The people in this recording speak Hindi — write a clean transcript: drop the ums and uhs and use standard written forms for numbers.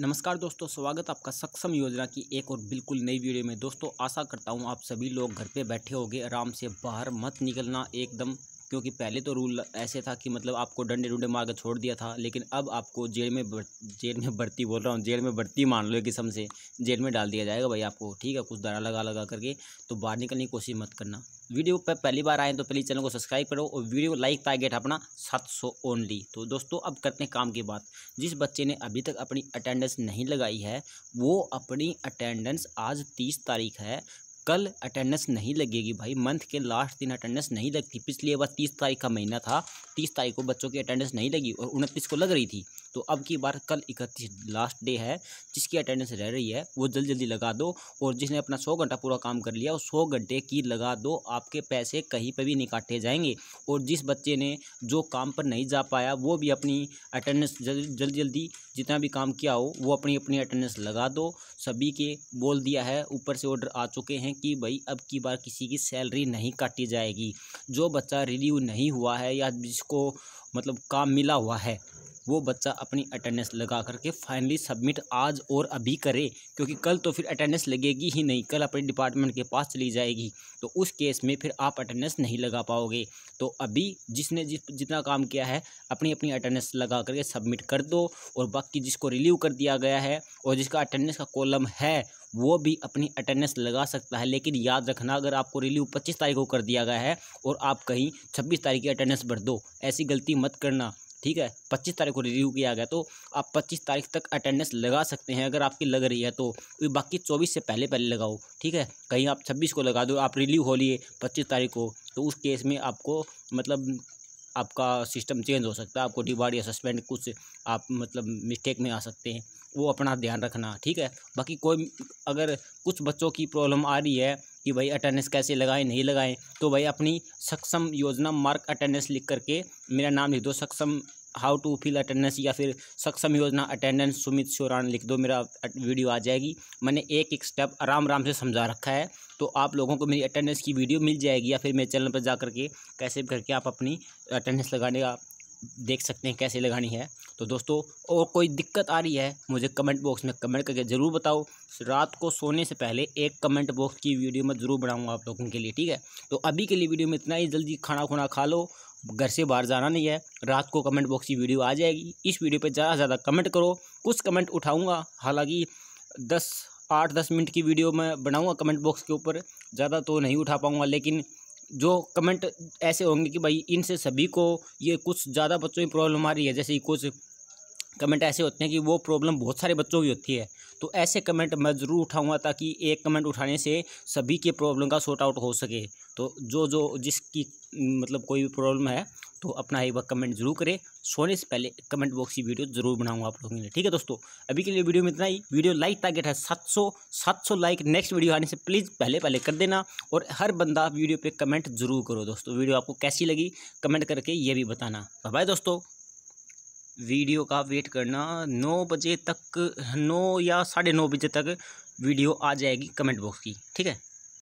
नमस्कार दोस्तों, स्वागत आपका सक्षम योजना की एक और बिल्कुल नई वीडियो में। दोस्तों आशा करता हूं आप सभी लोग घर पे बैठे होंगे, आराम से बाहर मत निकलना एकदम, क्योंकि पहले तो रूल ऐसे था कि मतलब आपको डंडे डूडे मार के छोड़ दिया था, लेकिन अब आपको जेल में भर्ती मान लो, एक किस्म से जेल में डाल दिया जाएगा भाई आपको, ठीक है। कुछ दाना लगा करके तो बाहर निकलने की कोशिश मत करना। वीडियो पर पहली बार आए तो प्लीज़ चैनल को सब्सक्राइब करो और वीडियो लाइक टारगेट अपना 700 ओनली। तो दोस्तों अब करते हैं काम की बात। जिस बच्चे ने अभी तक अपनी अटेंडेंस नहीं लगाई है वो अपनी अटेंडेंस, आज 30 तारीख है, कल अटेंडेंस नहीं लगेगी भाई। मंथ के लास्ट दिन अटेंडेंस नहीं लगती। पिछली बार 30 तारीख का महीना था, 30 तारीख को बच्चों की अटेंडेंस नहीं लगी और 29 को लग रही थी। तो अब की बार कल 31 लास्ट डे है, जिसकी अटेंडेंस रह रही है वो जल्दी जल्दी लगा दो, और जिसने अपना 100 घंटा पूरा काम कर लिया वो 100 घंटे की लगा दो, आपके पैसे कहीं पर भी नहीं काटे जाएंगे। और जिस बच्चे ने जो काम पर नहीं जा पाया वो भी अपनी अटेंडेंस जल्दी जल्दी जितना भी काम किया हो वो अपनी अटेंडेंस लगा दो। सभी के बोल दिया है, ऊपर से ऑर्डर आ चुके हैं कि भाई अब की बार किसी की सैलरी नहीं काटी जाएगी। जो बच्चा रिलीव नहीं हुआ है या जिसको मतलब काम मिला हुआ है वो बच्चा अपनी अटेंडेंस लगा करके फाइनली सबमिट आज और अभी करे, क्योंकि कल तो फिर अटेंडेंस लगेगी ही नहीं, कल अपने डिपार्टमेंट के पास चली जाएगी। तो उस केस में फिर आप अटेंडेंस नहीं लगा पाओगे। तो अभी जिसने जितना काम किया है अपनी अटेंडेंस लगा करके सबमिट कर दो, और बाकी जिसको रिलीव कर दिया गया है और जिसका अटेंडेंस का कॉलम है वो भी अपनी अटेंडेंस लगा सकता है। लेकिन याद रखना, अगर आपको रिलीव 25 तारीख को कर दिया गया है और आप कहीं 26 तारीख की अटेंडेंस भर दो, ऐसी गलती मत करना, ठीक है। 25 तारीख को रिव्यू किया गया तो आप 25 तारीख तक अटेंडेंस लगा सकते हैं अगर आपकी लग रही है तो, बाकी 24 से पहले लगाओ, ठीक है। कहीं आप 26 को लगा दो, आप रिलीव हो लिए 25 तारीख को, तो उस केस में आपको मतलब आपका सिस्टम चेंज हो सकता है, आपको डिवार्ड या सस्पेंड, कुछ आप मतलब मिस्टेक में आ सकते हैं, वो अपना ध्यान रखना, ठीक है। बाकी कोई अगर कुछ बच्चों की प्रॉब्लम आ रही है कि भाई अटेंडेंस कैसे लगाएं नहीं लगाएं, तो भाई अपनी सक्षम योजना मार्क अटेंडेंस लिख करके मेरा नाम लिख दो, सक्षम हाउ टू फिल अटेंडेंस, या फिर सक्षम योजना अटेंडेंस सुमित श्योरान लिख दो, मेरा वीडियो आ जाएगी। मैंने एक स्टेप आराम से समझा रखा है, तो आप लोगों को मेरी अटेंडेंस की वीडियो मिल जाएगी, या फिर मेरे चैनल पर जा करके कैसे भी करके आप अपनी अटेंडेंस लगाने का देख सकते हैं कैसे लगानी है। तो दोस्तों और कोई दिक्कत आ रही है मुझे कमेंट बॉक्स में कमेंट करके ज़रूर बताओ। रात को सोने से पहले एक कमेंट बॉक्स की वीडियो मैं ज़रूर बनाऊंगा आप लोगों के लिए, ठीक है। तो अभी के लिए वीडियो में इतना ही, जल्दी खाना खा लो, घर से बाहर जाना नहीं है, रात को कमेंट बॉक्स की वीडियो आ जाएगी। इस वीडियो पर ज़्यादा से ज़्यादा कमेंट करो, कुछ कमेंट उठाऊँगा, हालाँकि 8-10 मिनट की वीडियो मैं बनाऊँगा कमेंट बॉक्स के ऊपर, ज़्यादा तो नहीं उठा पाऊँगा, लेकिन जो कमेंट ऐसे होंगे कि भाई इनसे सभी को ये कुछ ज़्यादा बच्चों की प्रॉब्लम आ रही है। जैसे कुछ कमेंट ऐसे होते हैं कि वो प्रॉब्लम बहुत सारे बच्चों की होती है, तो ऐसे कमेंट मैं ज़रूर उठाऊंगा, ताकि एक कमेंट उठाने से सभी के प्रॉब्लम का सॉर्ट आउट हो सके। तो जो जिसकी मतलब कोई भी प्रॉब्लम है तो अपना एक बार कमेंट ज़रूर करें, सोने से पहले कमेंट बॉक्स की वीडियो ज़रूर बनाऊंगा आप लोगों के लिए, ठीक है। दोस्तों अभी के लिए वीडियो में इतना ही। वीडियो लाइक टारगेट है 700 लाइक, नेक्स्ट वीडियो आने से प्लीज़ पहले कर देना, और हर बंदा वीडियो पर कमेंट ज़रूर करो। दोस्तों वीडियो आपको कैसी लगी कमेंट करके ये भी बताना। बाय बाय दोस्तों, वीडियो का वेट करना, 9 या 9:30 बजे तक वीडियो आ जाएगी कमेंट बॉक्स की, ठीक है।